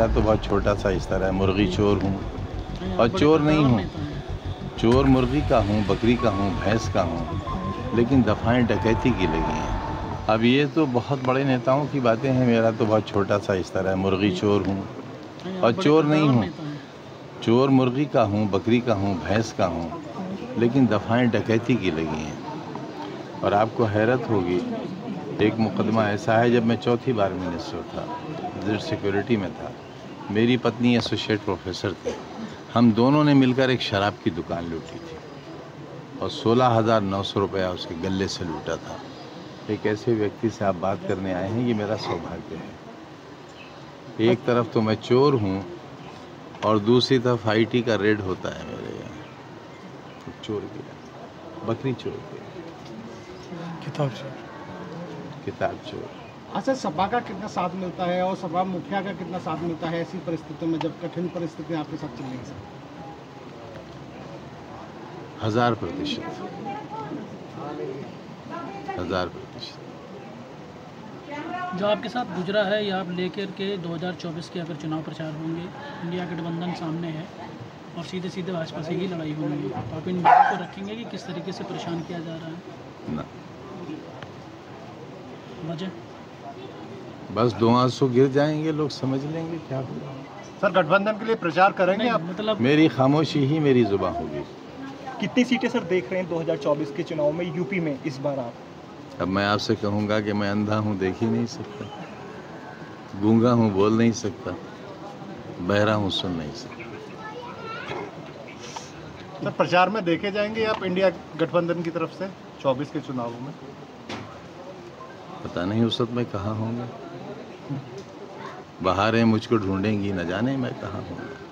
मेरा तो बहुत छोटा सा इस तरह है। मुर्गी चोर हूँ और चोर नहीं हूँ, चोर मुर्गी का हूँ, बकरी का हूँ, भैंस का हूँ, लेकिन दफ़ाएँ डकैती की लगी हैं। अब ये तो बहुत बड़े नेताओं की बातें हैं, मेरा तो बहुत छोटा सा इस तरह है। मुर्गी चोर हूँ और चोर नहीं हूँ, चोर मुर्गी का हूँ, बकरी का हूँ, भैंस का हूँ, लेकिन दफ़ाएँ डकैती की लगी हैं। और आपको हैरत होगी, एक मुकदमा ऐसा है जब मैं चौथी बार मिनिस्टर था, डिप्टी सिक्योरिटी में था, मेरी पत्नी एसोसिएट प्रोफेसर थे, हम दोनों ने मिलकर एक शराब की दुकान लूटी थी और 16,900 रुपया उसके गले से लूटा था। एक ऐसे व्यक्ति से आप बात करने आए हैं, ये मेरा सौभाग्य है। एक तरफ तो मैं चोर हूँ और दूसरी तरफ IT का रेड होता है मेरे यहाँ, चोर गया, बकरी चोर गया, किताब चोर। अच्छा, सपा का कितना साथ मिलता है और सपा मुखिया का कितना साथ मिलता है ऐसी परिस्थितियों में जब कठिन परिस्थितियां आपके साथ चल रही हैं? 1000%। जो आपके साथ गुजरा है या आप लेकर के 2024 के अगर चुनाव प्रचार होंगे, इंडिया गठबंधन सामने है और सीधे सीधे भाजपा से ही लड़ाई होगी, तो आप इन मुद्दों को रखेंगे कि किस तरीके से परेशान किया जा रहा है? ना, वजह बस 2 आंसू गिर जाएंगे, लोग समझ लेंगे क्या होगा। सर, गठबंधन के लिए प्रचार करेंगे आप? मतलब मेरी खामोशी ही मेरी जुबान होगी। कितनी सीटें सर देख रहे हैं 2024 के चुनाव में यूपी में इस बार आप? अब मैं आपसे कहूँगा कि मैं अंधा हूँ, देख ही नहीं सकता, गूंगा हूँ, बोल नहीं सकता, बहरा हूँ, सुन नहीं सकता। सर, प्रचार में देखे जाएंगे आप इंडिया गठबंधन की तरफ से 24 के चुनावों में? पता नहीं उस वक्त मैं कहाँ होंगे, बाहर हैं, मुझको ढूंढेंगी, न जाने मैं कहाँ होंगे।